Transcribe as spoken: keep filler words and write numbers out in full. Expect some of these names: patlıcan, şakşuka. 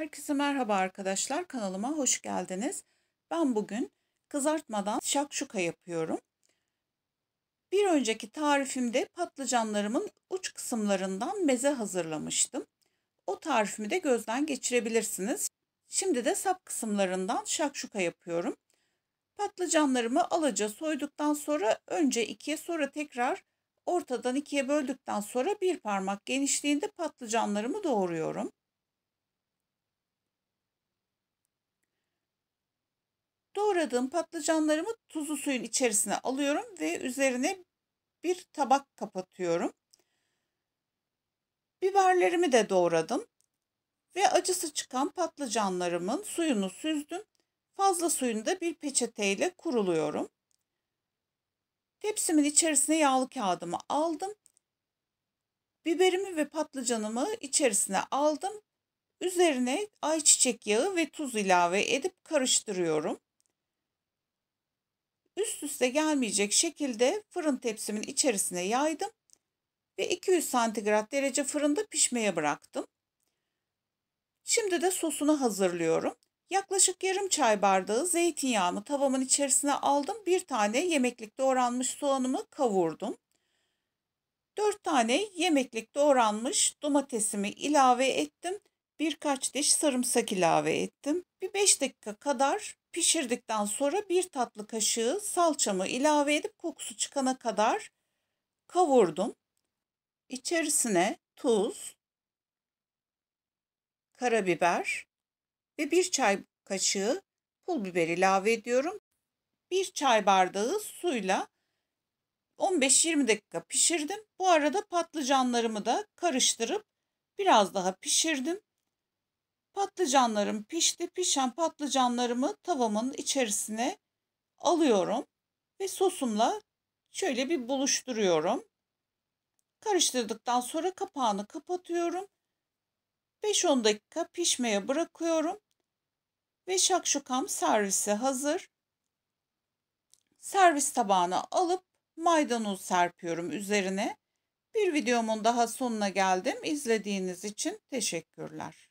Herkese merhaba arkadaşlar, kanalıma hoş geldiniz. Ben bugün kızartmadan şakşuka yapıyorum. Bir önceki tarifimde patlıcanlarımın uç kısımlarından meze hazırlamıştım. O tarifimi de gözden geçirebilirsiniz. Şimdi de sap kısımlarından şakşuka yapıyorum. Patlıcanlarımı alaca soyduktan sonra önce ikiye, sonra tekrar ortadan ikiye böldükten sonra bir parmak genişliğinde patlıcanlarımı doğruyorum. Doğradığım patlıcanlarımı tuzlu suyun içerisine alıyorum ve üzerine bir tabak kapatıyorum. Biberlerimi de doğradım ve acısı çıkan patlıcanlarımın suyunu süzdüm. Fazla suyunu da bir peçeteyle kuruluyorum. Tepsimin içerisine yağlı kağıdımı aldım. Biberimi ve patlıcanımı içerisine aldım. Üzerine ayçiçek yağı ve tuz ilave edip karıştırıyorum. Üst üste gelmeyecek şekilde fırın tepsimin içerisine yaydım ve iki yüz santigrat derece fırında pişmeye bıraktım. Şimdi de sosunu hazırlıyorum. Yaklaşık yarım çay bardağı zeytinyağımı tavamın içerisine aldım. Bir tane yemeklik doğranmış soğanımı kavurdum. dört tane yemeklik doğranmış domatesimi ilave ettim. Birkaç diş sarımsak ilave ettim. Bir beş dakika kadar pişirdikten sonra bir tatlı kaşığı salçamı ilave edip kokusu çıkana kadar kavurdum. İçerisine tuz, karabiber ve bir çay kaşığı pul biber ilave ediyorum. bir çay bardağı suyla on beş yirmi dakika pişirdim. Bu arada patlıcanlarımı da karıştırıp biraz daha pişirdim. Patlıcanlarım pişti. Pişen patlıcanlarımı tavamın içerisine alıyorum ve sosumla şöyle bir buluşturuyorum. Karıştırdıktan sonra kapağını kapatıyorum. beş on dakika pişmeye bırakıyorum. Ve şakşukam servise hazır. Servis tabağına alıp maydanoz serpiyorum üzerine. Bir videomun daha sonuna geldim. İzlediğiniz için teşekkürler.